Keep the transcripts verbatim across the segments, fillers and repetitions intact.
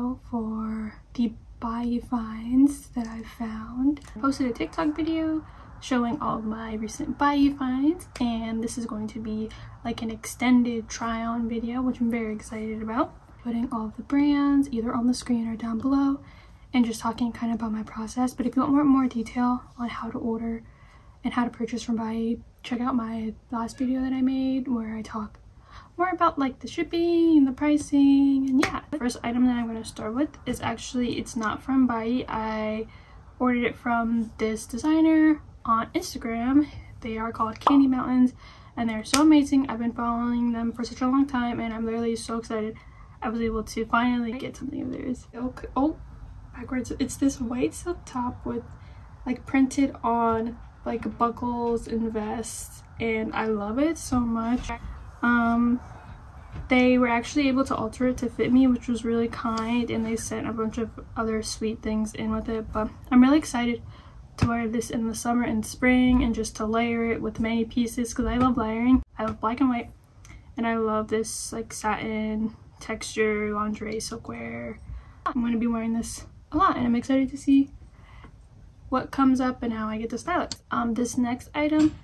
video for the Buyee finds that I found. I posted a TikTok video showing all of my recent Buyee finds, and this is going to be like an extended try on video, which I'm very excited about. Putting all of the brands either on the screen or down below and just talking kind of about my process. But if you want more, more detail on how to order and how to purchase from Buyee, check out my last video that I made where I talk more about like the shipping and the pricing. And yeah, the first item that I'm going to start with is actually, it's not from Buyee. I ordered it from this designer on Instagram. They are called Candy Mountains and they're so amazing. I've been following them for such a long time and I'm literally so excited I was able to finally get something of theirs. Okay. Oh, backwards. It's this white silk top with like printed on like buckles and vests, and I love it so much. Um, they were actually able to alter it to fit me, which was really kind, and they sent a bunch of other sweet things in with it. But I'm really excited to wear this in the summer and spring and just to layer it with many pieces because I love layering. I love black and white, and I love this like satin texture lingerie silkwear. I'm going to be wearing this a lot and I'm excited to see what comes up and how I get to style it. Um, this next item,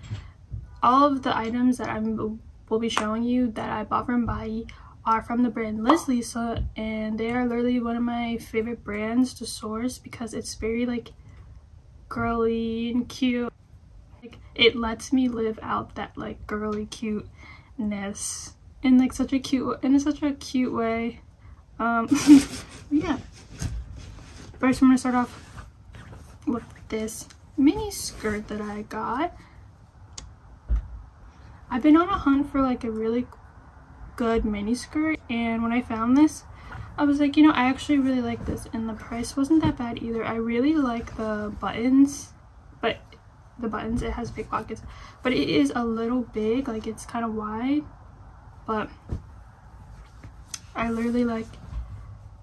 all of the items that I will be showing you that I bought from Buyee are from the brand Liz Lisa, and they are literally one of my favorite brands to source because it's very like girly and cute. Like, it lets me live out that like girly cuteness in like such a cute in such a cute way. Um, yeah. First, I'm gonna start off with this mini skirt that I got. I've been on a hunt for like a really good mini skirt, and when I found this I was like, you know, I actually really like this, and the price wasn't that bad either. I really like the buttons, but the buttons it has big pockets, but it is a little big, like it's kind of wide, but I literally like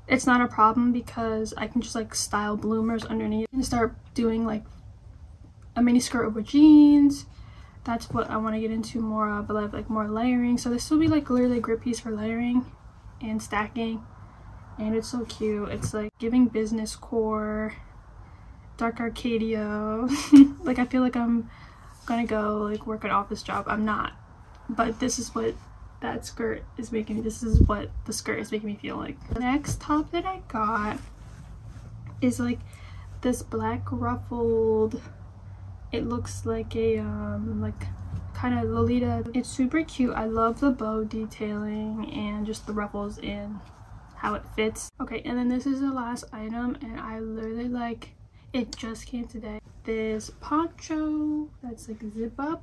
it's not a problem because I can just like style bloomers underneath and start doing like a mini skirt over jeans. That's what I want to get into more of, but I have like more layering. So this will be like literally a grip piece for layering and stacking, and it's so cute. It's like giving business core, dark Arcadia. Like I feel like I'm gonna go like work an office job. I'm not, but this is what that skirt is making me, this is what the skirt is making me feel like. The next top that I got is like this black ruffled, it looks like a um like kind of Lolita. It's super cute. I love the bow detailing and just the ruffles and how it fits. Okay, and then this is the last item, and I literally like it just came today, this poncho that's like zip up.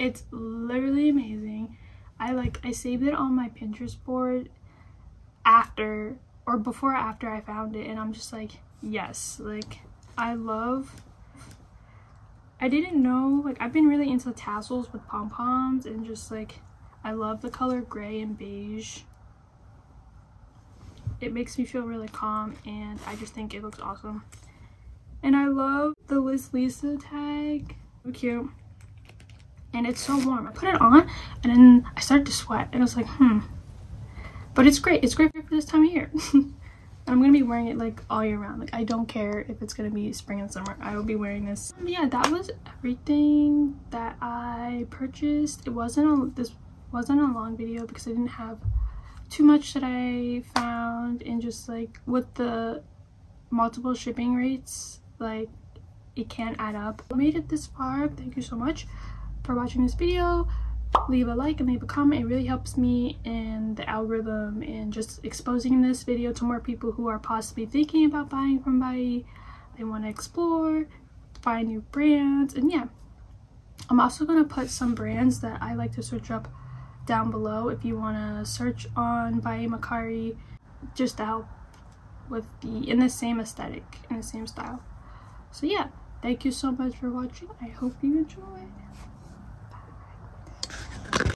It's literally amazing. I like I saved it on my Pinterest board after or before or after I found it, and I'm just like, yes, like I love I didn't know, like I've been really into tassels with pom-poms, and just like I love the color gray and beige. It makes me feel really calm, and I just think it looks awesome. And I love the Liz Lisa tag, so cute. And it's so warm. I put it on and then I started to sweat, and I was like, hmm. But it's great. It's great for this time of year. And I'm going to be wearing it like all year round. Like I don't care if it's going to be spring and summer. I will be wearing this. Um, yeah, that was everything that I purchased. It wasn't a, this wasn't a long video because I didn't have too much that I found, and just like with the multiple shipping rates, like it can add up. I made it this far. Thank you so much for watching this video. Leave a like and leave a comment. It really helps me in the algorithm and just exposing this video to more people who are possibly thinking about buying from Buyee. They want to explore, find new brands, and yeah, I'm also going to put some brands that I like to search up down below if you want to search on Buyee Macari, just to help with the in the same aesthetic, in the same style. So yeah, thank you so much for watching. I hope you enjoyed.